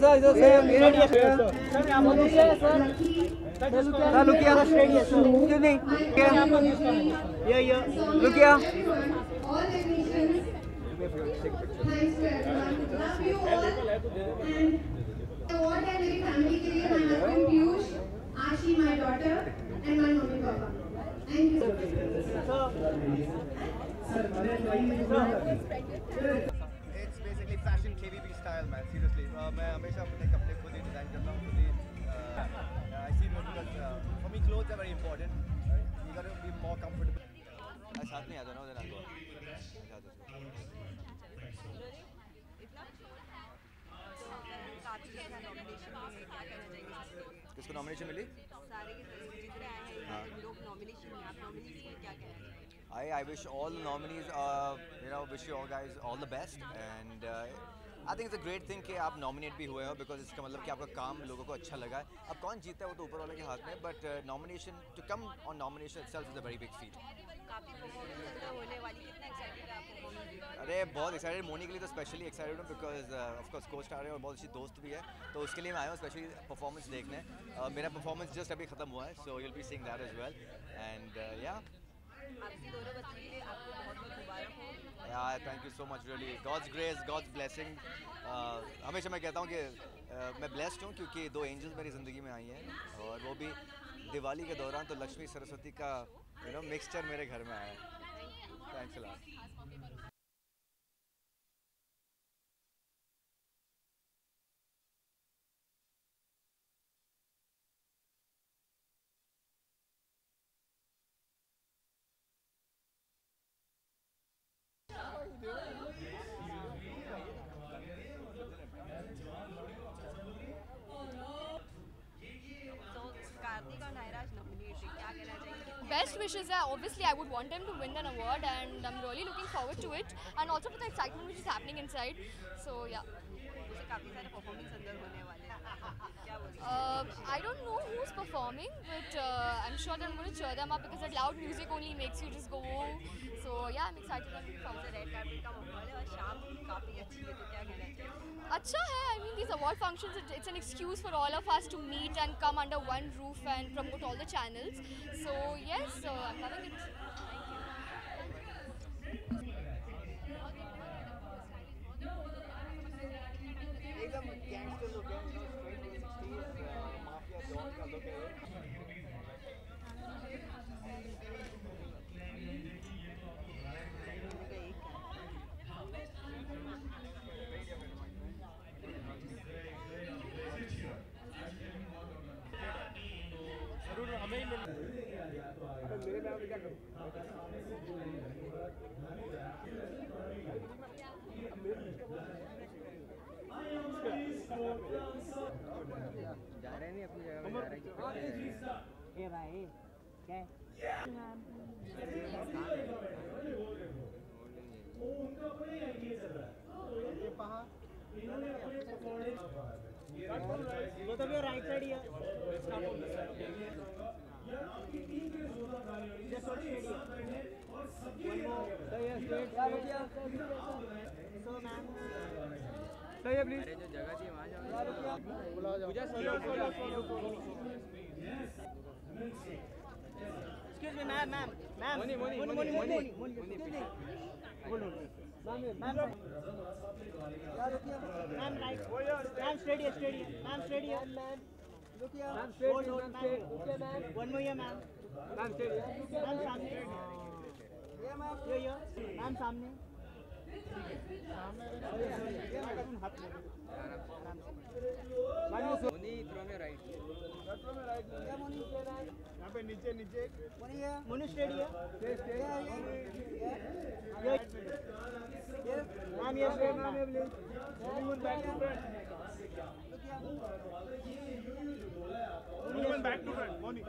It's basically fashion KVB style, man. Seriously, मैं हमेशा अपने कपड़े खुद ही डिजाइन करता हूँ, खुद ही. I see no because for me clothes are very important. You got to be more comfortable. साथ में आ जाना उधर आगे. किसको नॉमिनेशन मिली? I wish all the nominees, wish you all guys all the best, and I think it's a great thing कि आप nominate भी हुए हो, because इसका मतलब कि आपका काम लोगों को अच्छा लगा. अब कौन जीतता है वो तो ऊपर वाले के हाथ में, but nomination to come on nomination itself is a very big feat. अरे बहुत excited, मोनी के लिए तो specially excited हूँ, because of course co-star है और बहुत अच्छी दोस्त भी है, तो उसके लिए मैं आया हूँ specially performance देखने. मेरा performance just अभी खत्म हुआ है, so you'll be seeing that as well, and yeah. आपकी दोनों बच्चों के लिए आपको बहुत-बहुत मुबारक हो. Yeah, thank you so much really. God's grace, God's blessing. हमेशा मैं कहता हूँ कि मैं blessed हूँ क्योंकि दो angels मेरी ज़िंदगी में आई हैं और वो भी दिवाली के दौरान, तो लक्ष्मी सरस्वती का mixture मेरे घर में आया है. Thanks a lot. Best wishes are obviously I would want them to win an award, and I'm really looking forward to it, and also for the excitement which is happening inside. So yeah. I don't know who's performing, but I'm sure that I'm going to cheer them up because that loud music only makes you just go home. So yeah, I'm excited. अच्छा है, I mean these award functions, it's an excuse for all of us to meet and come under one roof and promote all the channels. So yes, I'm loving it. Excuse me, ma'am. Moni.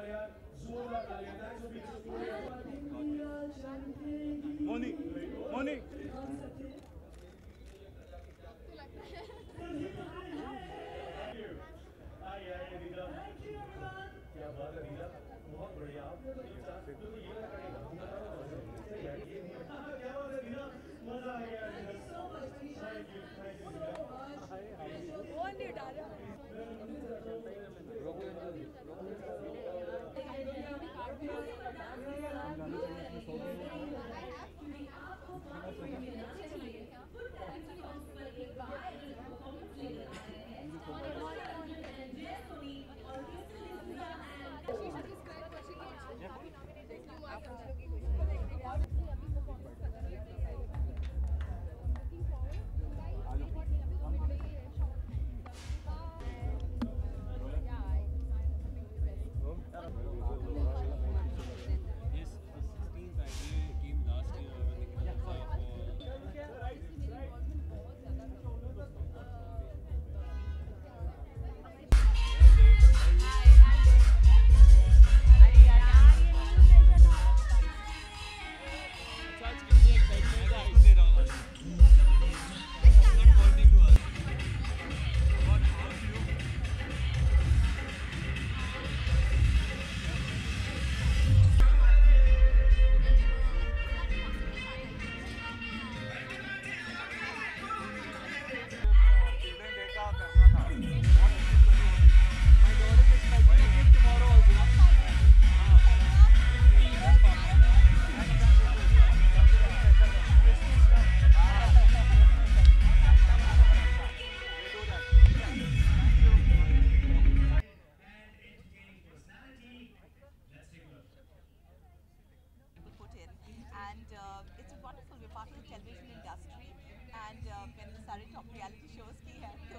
and मैंने सारे top reality shows की है, तो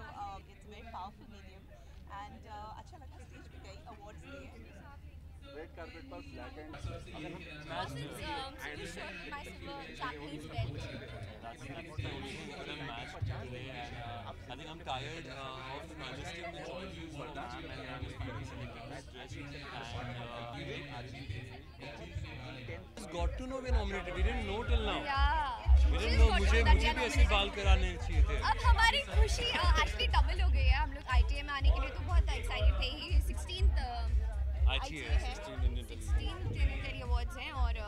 it's a very powerful medium and अच्छा लगा stage पे गई, awards दिए. Red carpet पर black and I was showing my silver Japanese belt. That's an excellent match today, and I think I'm tired of consistent choices for that, and I'm just feeling selected. And we got to know we nominated. We didn't know till now. Yeah. We didn't know. मुझे भी ऐसे बाल कराने चाहिए थे. अब हमारी खुशी actually double हो गई है. हम लोग ITA में आने के लिए तो बहुत excited थे. 16th ITA 16 Indian Awards हैं और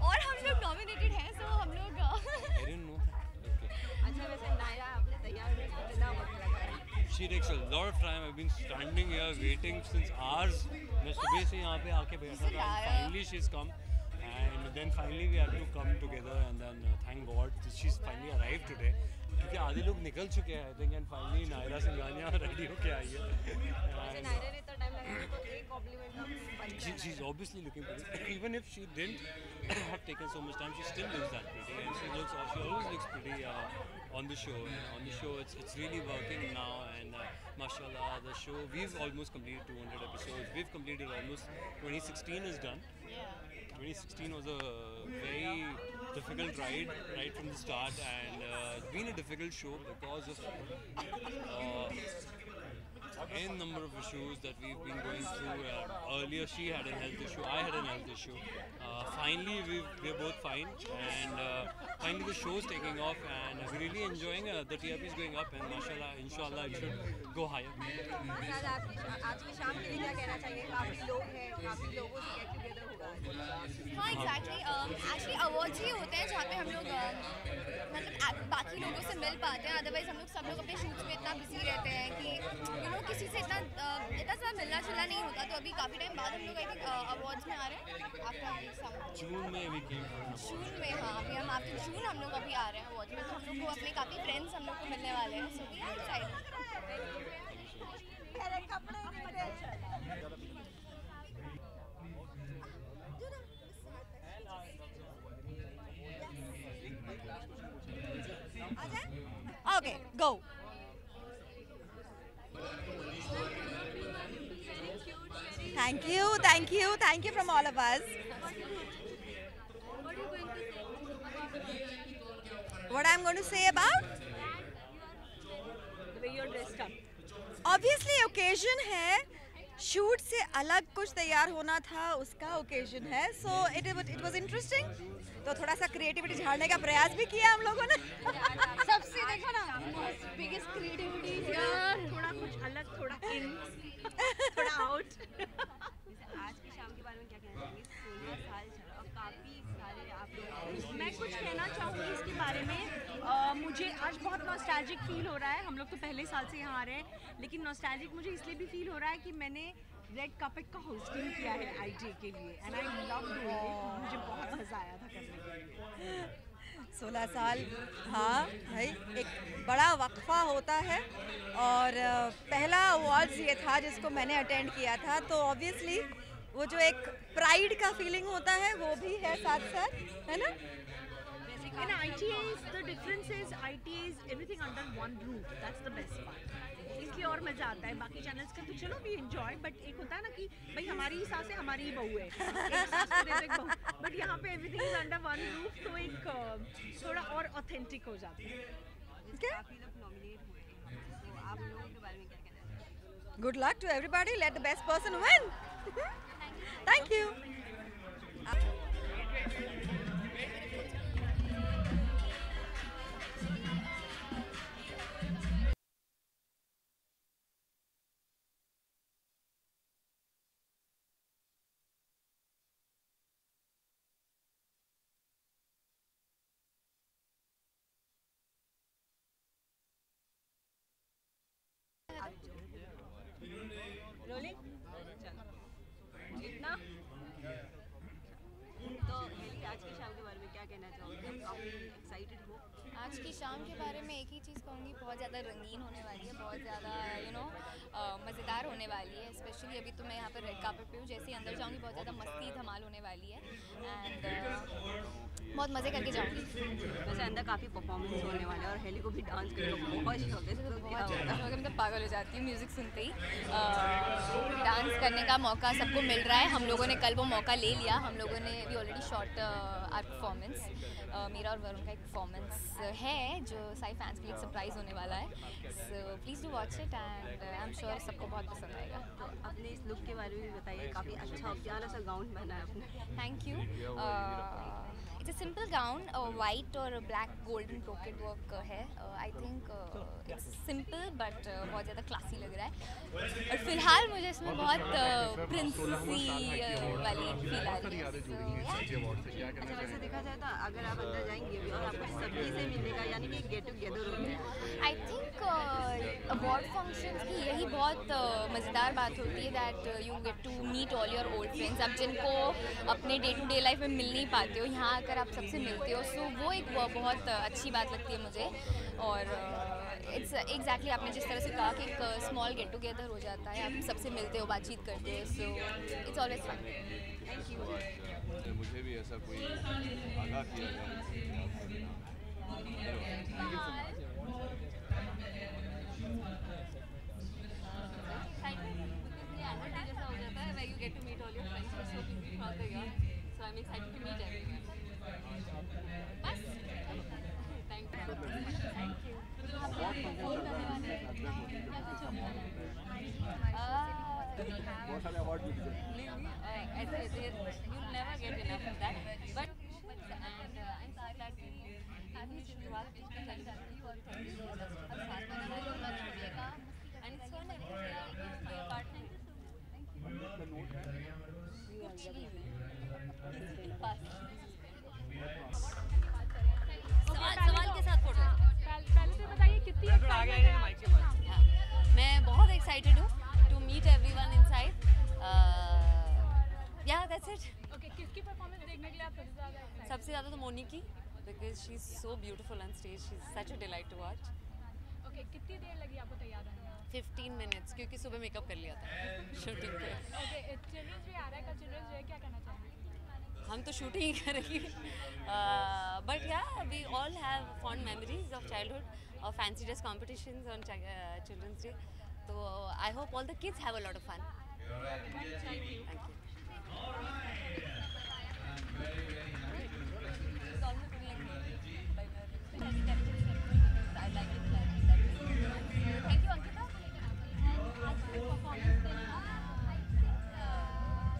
हम लोग nominated हैं तो हम लोग I didn't know. Okay. अच्छा वैसे नायरा आपने तैयार होने का कितना वक्त लगाया? She takes a lot of time. I've been standing here waiting since hours. मैं सुबह से यहाँ पे आके बैठा था. Finally she's come and then finally we had to come together and then thank God she's finally arrived today. क्योंकि आधे लोग निकल चुके हैं I think and finally Naira संगानिया ready हो के आई है. She's obviously looking pretty. Even if she didn't have taken so much time, she still looks that pretty, and she always looks pretty on the show. And on the show, it's really working now. And mashallah, the show we've almost completed 200 episodes. We've completed almost 2016 is done. 2016 was a very difficult ride right from the start, and it's been a difficult show because of. N number of issues that we've been going through. Earlier she had a health issue, I had a health issue. Finally we're both fine and finally the show's taking off and we're really enjoying the TRP is going up and mashallah, inshallah it should go higher. हाँ exactly. Actually awards ही होते हैं जहाँ पे हम लोग मतलब बाकी लोगों से मिल पाते हैं. Otherwise हम लोग सब लोग अपने shoots में इतना busy रहते हैं कि you know किसी से इतना सब मिलना चलना नहीं होता. तो अभी काफी टाइम बाद हम लोग I think awards में आ रहे हैं. आपका जून में भी came from जून में हाँ अभी हम आपके जून हम लोग अभी आ रहे हैं awards में तो हम लोग को अपने काफी friends हम लोग को मिलने वाले हैं. So we are excited. Okay, go. Thank you, thank you, thank you from all of us. What I'm going to say about? The way you're dressed up. Obviously, occasion hai. Shoot से अलग कुछ तैयार होना था उसका occasion है so it was interesting तो थोड़ा सा क्रिएटिविटी झाड़ने का प्रयास भी किया हम लोगों ने सबसे देखा ना बिगेस्ट क्रिएटिविटी यार थोड़ा कुछ अलग थोड़ा इन थोड़ा आउट आज की शाम के बारे में क्या कहना चाहेंगे 16 साल चला और काफी सारे आप लोग मैं कुछ कहना चाहूँगी इसके बारे में मुझे आज बहुत नॉस्टैल्जिक फील हो रहा है. हम लोग तो पहले साल से यहाँ आ रहे हैं लेकिन नॉस्टैल्जिक मुझे इसलिए भी फील हो रहा है कि मैंने रेड कार्पेट का होस्टिंग किया है आईटी के लिए and I love doing it. मुझे बहुत मज़ा आया था करने के लिए. 16 साल हाँ भाई एक बड़ा वक्फा होता है और पहला अवार्ड्स ये था जिसको मैंने अटेंड किया था तो ऑब्वियसली वो जो एक प्राइड का फीलिंग होता है वो भी है साथ साथ है ना. In ITAs, the difference is ITAs everything under one roof. That's the best part. इसलिए और मजा आता है. बाकी चैनल्स का तो चलो भी enjoy, but एक होता है ना कि भाई हमारी ही सास है, हमारी ही बहू है. एक सास तो देते हैं बहू. But यहाँ पे everything is under one roof, तो एक थोड़ा और authentic हो जाता है. क्या? आप लोग nominate हुए हैं, तो आप लोगों के बारे में क्या कहना है? Good luck to everybody. Let the best person win. Thank you. Rolling? इतना? तो हेली आज की शाम के बारे में क्या कहना चाहोगे? आप excited हो? आज की शाम के बारे में एक ही चीज़ कहूँगी बहुत ज़्यादा रंगीन होने वाली है. बहुत ज़्यादा you know मज़ेदार होने वाली है. Especially अभी तो मैं यहाँ पर रेड कार्पेट पे हूँ. जैसे ही अंदर जाऊँगी बहुत ज़्यादा मस्ती धमाल होने वाली है. And बहुत मजे करके जाऊंगी। वैसे अंदर काफी परफॉर्मेंस होने वाले और हेली को भी डांस करने बहुत शौक है, तो क्या होता है मतलब पागल हो जाती हूँ म्यूजिक सुनते ही। डांस करने का मौका सबको मिल रहा है, हम लोगों ने कल वो मौका ले लिया। हम लोगों ने भी already short or performance Meera और वरुण का एक परफॉर्मेंस है जो साई फैंस के लिए सरप्राइज होने वाला है। So please do watch it and I am sure सबको बहुत पसंद आएगा। तो आपने इस लुक के बारे में भी बताइए, काफ़ी अच्छा और प्यारा सा गाउन बना है आपने। Thank you. It's a simple gown, white और ब्लैक गोल्डन ब्रोकेड वर्क है। I think it's simple but बहुत ज़्यादा क्लासी लग रहा है और फिलहाल मुझे इसमें बहुत प्रिंसेसी वाली फील आ रही है। अच्छा वैसे देखा जाए तो अगर आप अंदर जाएंगे और आपको सभी से मिलेगा यानी कि गेट टुगेदर होगा। आई थिंक अवार्ड फंक्शन की यही बहुत मज़ेदार बात होती है that you get to meet all your old friends. आप जिनको अपने डे टू डे लाइफ में मिल नहीं पाते हो यहाँ आकर आप सबसे मिलते हो, सो वो एक बहुत अच्छी बात लगती है मुझे। और इट्स एग्जैक्टली आपने जिस तरह से कहा कि एक स्मॉल गेट टुगेदर हो जाता है, आप सबसे मिलते हो, बातचीत करते हो, so it's always fun. Thank you. मुझे भी ऐसा कोई आगा किया जैसा हो जाता है when you get to meet all your friends, so busy बहुत है यार, so I am excited to meet everyone. बस थैंक यू। बहुत सारे अवार्ड भी ऐसे you never get enough of that but I am so glad to have you शुरुआत में चली जाती और थैंक यू। अब साथ में बहुत मजा आएगा and so nice your partner. सवाल के साथ फोटो पहले से बताइए कितनी एक्साइटेड है। मैं बहुत एक्साइटेड हूँ to meet everyone inside. Yeah that's it. Okay किसकी परफॉर्मेंस देखने के लिए आप सबसे ज़्यादा? सबसे ज़्यादा तो मोनी की, because she is so beautiful on stage, she is such a delight to watch. Okay कितनी देर लगी आपको तैयार होने में? 15 मिनट्स, क्योंकि सुबह मेकअप कर लिया था शूटिंग पे। ओके चिल्ड्रंस भी आ रहा है, कल चिल्ड्रंस जो है क्या कहना चाहेंगे? हम तो शूटिंग ही करेंगे but yeah we all have fond memories of childhood और fancy dress competitions on children's day, तो I hope all the kids have a lot of fun. Thank you. Thank you Ankita.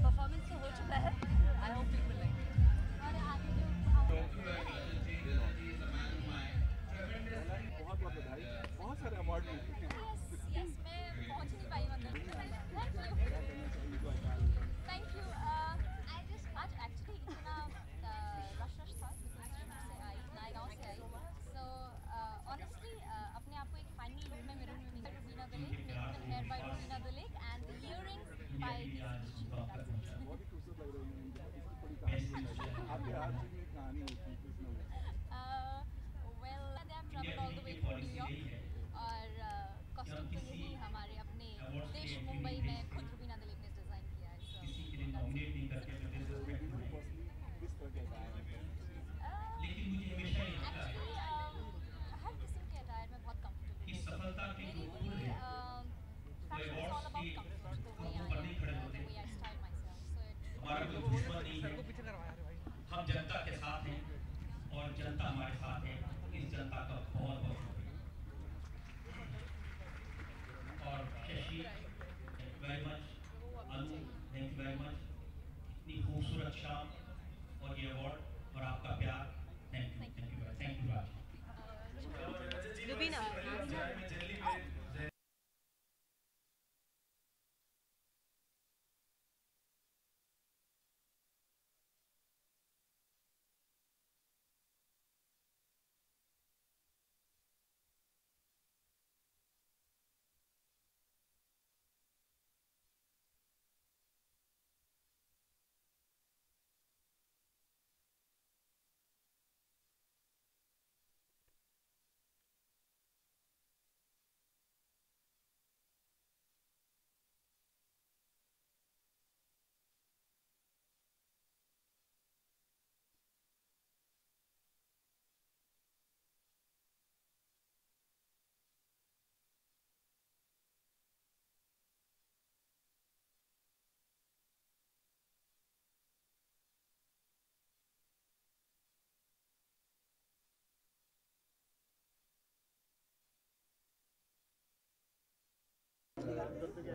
Performance तो हो चुका है, I hope people like it. और आगे जो बहुत बहुत बधाई, बहुत सारे अवार्ड मिले। यस मैं पहुंच नहीं पाई मतलब। Thank you. आई जस्ट आज एक्चुअली इतना रश था से आई नायगांव से आई, सो ऑनेस्टली अपने आप को एक फाइनल लुक में मेरे Rubina the Lake, makeup and hair by Rubina the Lake, and the earrings by Shashi Ranjan. बहुत ही खूबसूरत लग रही हैं, इसकी बड़ी कहानी है, आपके हाथ से भी कहानी होती है इसमें। Well, they have traveled all the way from New York, और costume तो यही हमारे अपने देश मुंबई में खुद Rubina the Lake ने डिजाइन किया है। किस तरह के आए हैं? लेकिन मुझे हमेशा actually हर किस्म के आए मैं बहुत कम सफलता की मेरी fashion is all about comfort, the way I style myself, so हमारा कोई दुश्मन नहीं है, हम जनता के साथ हैं और जनता हमारे साथ है। इस जनता का बहुत बहुत शुक्रिया। और Shashi thank you very much, Anu thank you very much, इतनी खूबसूरत शाम और ये अवार्ड और आपका प्यार, thank you. Thank you Raj. Rubina. Okay, sir.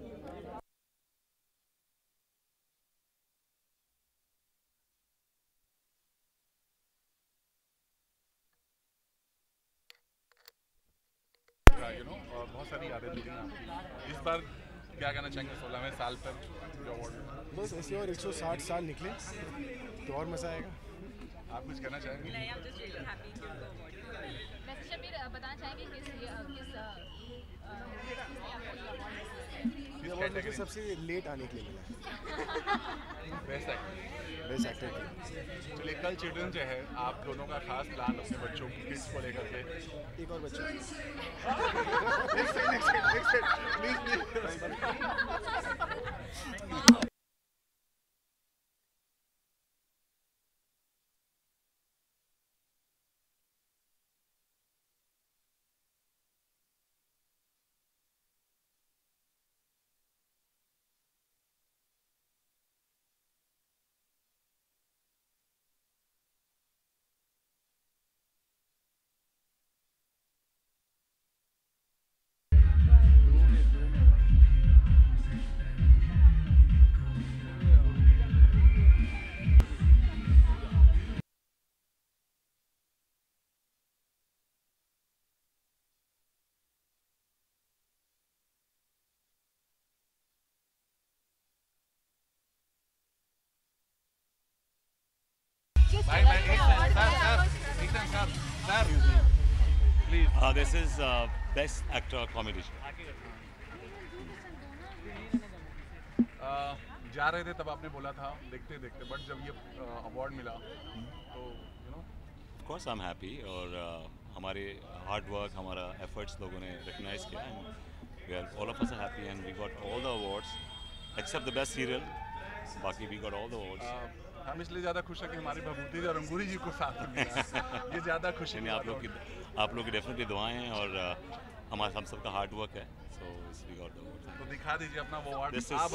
know, बहुत सारी यादें जुड़ी हैं। इस बार क्या कहना चाहेंगे 16वें साल पर जो अवार्ड? बस ऐसे और 160 साल निकले तो और मजा आएगा। आप कुछ कहना चाहेंगे? नहीं, I'm just really happy to the award. वैसे शमीर बताना चाहेंगे किस अवार्ड मुझे सबसे लेट आने के लिए मिला? Best actor. Best actor. चलिए कल चिल्ड्रन जो है आप दोनों का खास प्लान अपने बच्चों की किड्स को लेकर के एक और बच्चों next This is Best Actor Comedy Show. जा रहे थे तब आपने बोला था देखते देखते, but जब ये award मिला, तो you know. Of course I'm happy और हमारे hard work, हमारा efforts लोगों ने recognize किया and we are all of us are happy and we got all the awards except the best serial. बाकी we got all the awards. हम इसलिए ज़्यादा खुश हैं कि हमारे भभूति और अंगूरी जी को साथ मिला, ये ज़्यादा खुशी है। आप लोग की डेफिनेटली दुआएं हैं और हमारे हम सब का हार्ड वर्क है, so we got the award. तो दिखा दीजिए अपना वो अवार्ड। आप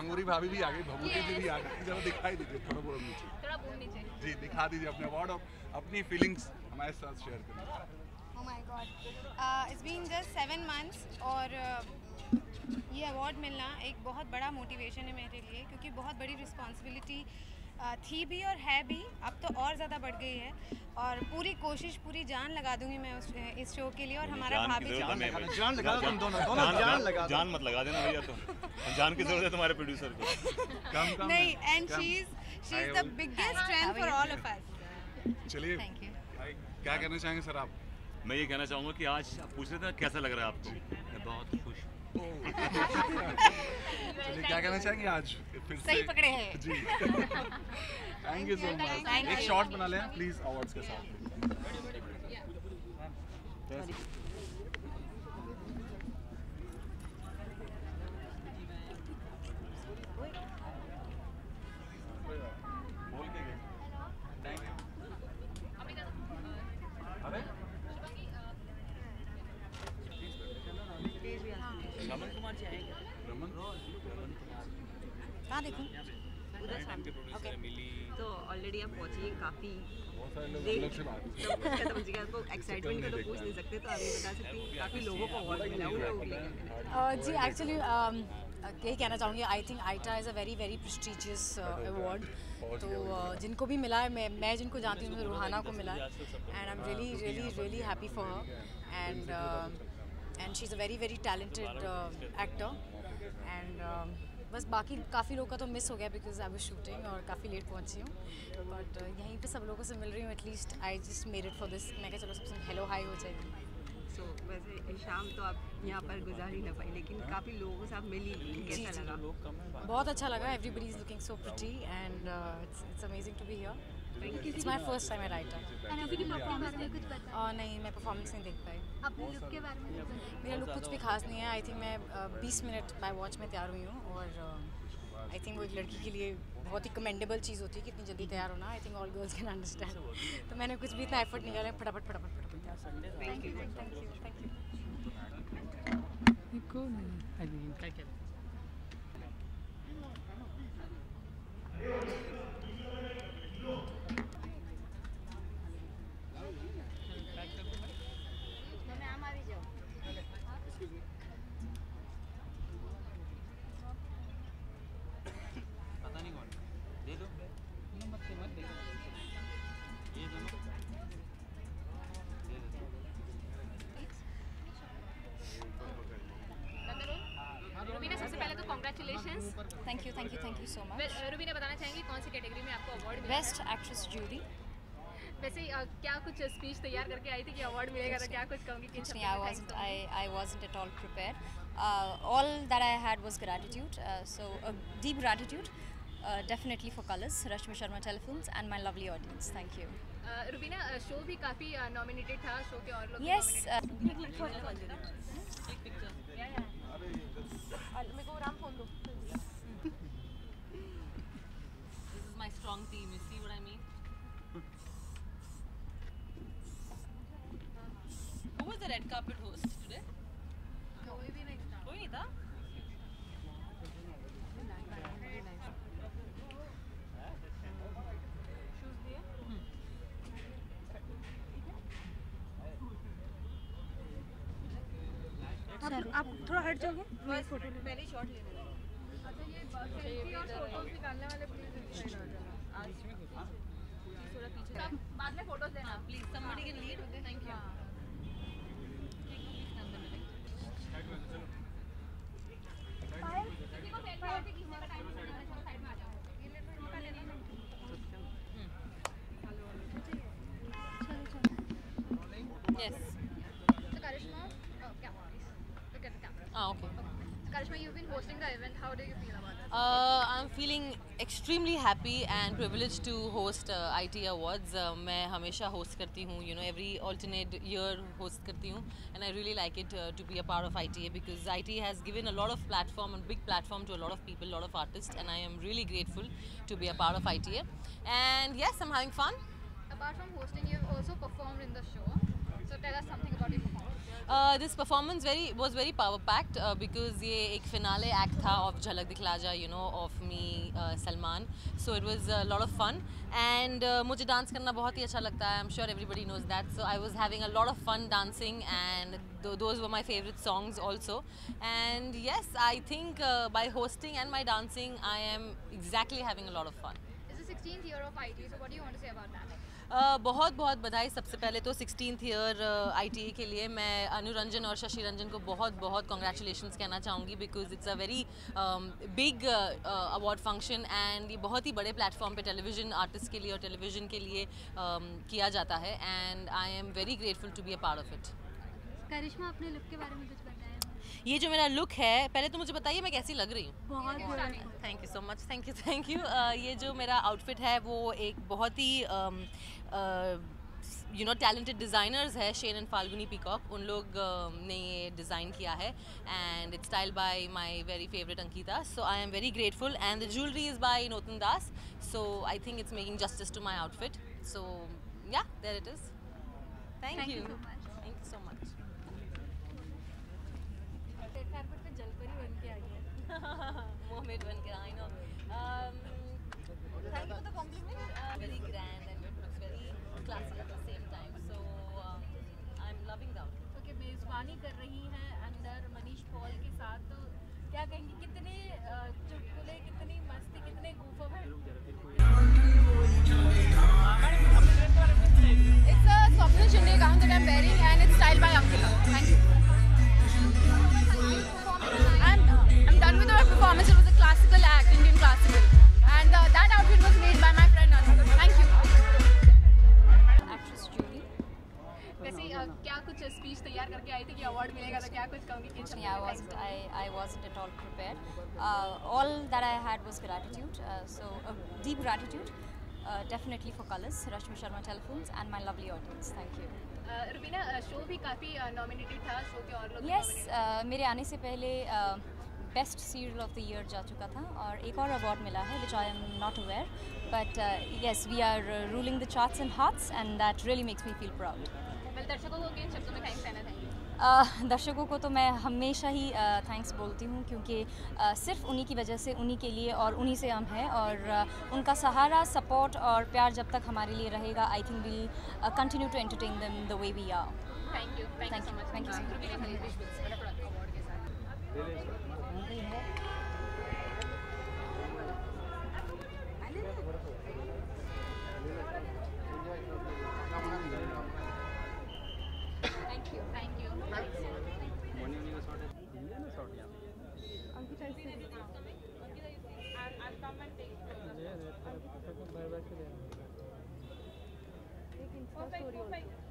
अंगूरी भाभी भी आ गई, भभूति जी भी आ गई, जरा दिखाई दीजिए, थोड़ा बोल नीचे। थोड़ा बोल नीचे। जी दिखा दीजिए अपने अवार्ड और अपनी फीलिंग्स हमारे साथ शेयर करें। Oh my God, it's been just 7 months और ये अवार्ड मिलना एक बहुत बड़ा मोटिवेशन है मेरे लिए क्योंकि बहुत बड़ी रिस्पॉन्सिबिलिटी थी भी और है भी, अब तो और ज़्यादा बढ़ गई है और पूरी कोशिश पूरी जान लगा दूंगी मैं इस शो के लिए और हमारा भाभी जान मत लगा देना भैया, तो जान की जरूरत है तुम्हारे प्रोड्यूसर को। नहीं, and she is the biggest strength for all of us. चलिए क्या कहना चाहेंगे सर आप? मैं ये कहना चाहूँगा कि आज आप पूछ रहे थे कैसा लग रहा है आपको? मैं बहुत खुश हूँ। चलिए क्या कहना चाहेंगे आज? सही पकड़े हैं जी। Thank you so much. एक शॉट बना लें प्लीज अवार्ड्स के साथ। अरे कहाँ देखूं? उधर सामने। ओके। तो ऑलरेडी आप पहुँची काफी लेट। तो खत्म हो गया तो एक्साइटमेंट का तो पूछ नहीं सकते, तो आप ये बता सकते हैं काफी लोगों को अवार्ड मिला हुआ है? जी एक्चुअली यही कहना चाहूँगी, I think ITA is a very very prestigious award, तो जिनको भी मिला है मैं जिनको जानती हूँ रूहाना को मिला है and I am really really really happy for her and she is a very very talented actor and बस बाकी काफ़ी लोग का तो मिस हो गया बिकॉज आई वाज शूटिंग और काफ़ी लेट पहुंची हूँ, बट यहीं पे सब लोगों से मिल रही हूँ, at least I just made it for this. मैं कहा चलो सबसे हेलो हाई हो जाएगी। सो वैसे शाम तो आप यहाँ पर गुजार ही ना पाई लेकिन काफ़ी लोगों से आप मिली, कैसा लगा? बहुत अच्छा लगा। Everybody is looking so pretty and it's amazing to be here. It's my first time at ITA. And आपकी परफॉर्मेंस में कुछ बता? नहीं, मैं परफॉर्मेंस नहीं देख पाई। अपने लुक के बारे में? मेरा लुक कुछ भी खास नहीं है। I think मैं 20 मिनट बाय वॉच में तैयार हुई हूँ और आई थिंक वो एक लड़की के लिए बहुत ही कमेंडेबल चीज़ होती है कि इतनी जल्दी तैयार होना। I think all girls can understand. तो मैंने कुछ भी इतना एफर्ट नहीं डाला, फटाफट फटाफट फटाफट तैयार। Thank you thank you thank you. Thank you so much. Rubina बताना चाहेंगी कौन सी कैटेगरी में आपको अवार्ड मिला? Best actress jury. वैसे क्या कुछ स्पीच तैयार करके आई थी कि अवार्ड मिलेगा तो क्या कुछ कहूँगी? कुछ नहीं, I wasn't at all prepared. All that I had was gratitude, so a deep gratitude, definitely for Colors, Rashmi Sharma Telefilms and my lovely audience. Thank you. Rubina show भी काफ़ी नॉमिनेटेड था, शो के और लोग yes strong team, you see what I mean? Who was the red carpet host today? Koi bhi nahi tha. Koi nahi tha? Shoes diye? आप थोड़ा हट जाओगे? बस पहले शॉट लेने दो। अच्छा ये सेल्फी और फोटोज निकालने वाले प्लीज थोड़ा पीछे सब बाद में फोटोज लेना please. Somebody can lead. Thank you. फाइल किसी को सेल्फी आती है किसने का टाइम नहीं है, थोड़ा साइड में आ जाओ। ये ले लो, इनका ले लो। चलो यस तो करिश्मा क्या प्लीज तो can camera okay. Karishma, you've been hosting the event. How do you feel about it? I'm feeling extremely happy and privileged to host ITA Awards. मैं हमेशा host करती हूँ, you know, every alternate year host करती हूँ, and I really like it to be a part of ITA because ITA has given a lot of platform and big platform to a lot of people, a lot of artists, and I am really grateful to be a part of ITA. And yes, I'm having fun. Apart from hosting, you've also performed in the show. So tell us something about your performance. This performance was very power packed because ये एक finale act था of Jhalak Dikhla Ja, you know, of me, Salman. So it was a lot of fun and मुझे dance करना बहुत ही अच्छा लगता है. I'm sure everybody knows that. So I was having a lot of fun dancing and those were my favorite songs also. And yes, I think by hosting and my dancing, I am exactly having a lot of fun. It's the 16th year of ITA. So what do you want to say about that? बहुत बधाई सबसे पहले तो 16th year ITA के लिए मैं अनुरंजन और शशि रंजन को बहुत कॉन्ग्रेचुलेशंस कहना चाहूँगी because it's a very big award function and ये बहुत ही बड़े प्लेटफॉर्म पे टेलीविजन आर्टिस्ट के लिए और टेलीविजन के लिए किया जाता है and I am very grateful to be a part of it. Karishma अपने लुक के बारे में कुछ बताएं। ये जो मेरा लुक है पहले तो मुझे बताइए मैं कैसी लग रही हूँ। Thank you so much thank you. ये जो मेरा आउटफिट है वो एक बहुत ही यू नो टैलेंटेड डिज़ाइनर्स है शेन एंड फाल्गुनी पीकॉक, उन लोग ने ये डिज़ाइन किया है and it's style by my very favourite Ankita. So I am very grateful and the jewellery is by Notan Das, so I think it's making justice to my outfit. So yeah there it is. Thank you so much. जलपरी बन के आई है मोहमेड बन के आई no. Thank you for the compliment. Very grand and it looks very classy at the same time, so I am loving the outfit. Okay, मेजबानी कर रही हैं अंदर मनीष पॉल के साथ, तो क्या कहेंगे कितने चुटकुले, कितनी मस्ती, कितने गूफा है? इट्स अ स्वप्न चुन्नी gown that I am wearing and it's styled by Ankita. Thank you. I'm done with our performance. It was a classical act, Indian classical, and that outfit was made by my friend Ankita. Thank you. Actress Judy. वैसे क्या कुछ speech तैयार करके आई थी कि award मिलेगा तो क्या कुछ कहूँगी? कुछ नहीं, I wasn't at all prepared. All that I had was gratitude, so a deep gratitude, definitely for Colors, Rashmi Sharma Telefilms, and my lovely audience. Thank you. Rubina show भी काफी नॉमिनेटेड था, शो के और लोग। यस मेरे आने से पहले best serial of the year जा चुका था और एक और अवार्ड मिला है which I am not aware but yes we are ruling the charts and hearts and that really makes me feel proud. दर्शकों को किन शब्दों में थैंक्स कहना चाहिए? दर्शकों को तो मैं हमेशा ही थैंक्स बोलती हूँ क्योंकि सिर्फ उन्हीं की वजह से, उन्हीं के लिए और उन्हीं से हम हैं और उनका सहारा, सपोर्ट और प्यार जब तक हमारे लिए रहेगा I think we continue to entertain them the way we are. Thank you, thank you, thank you. Perfect, perfect.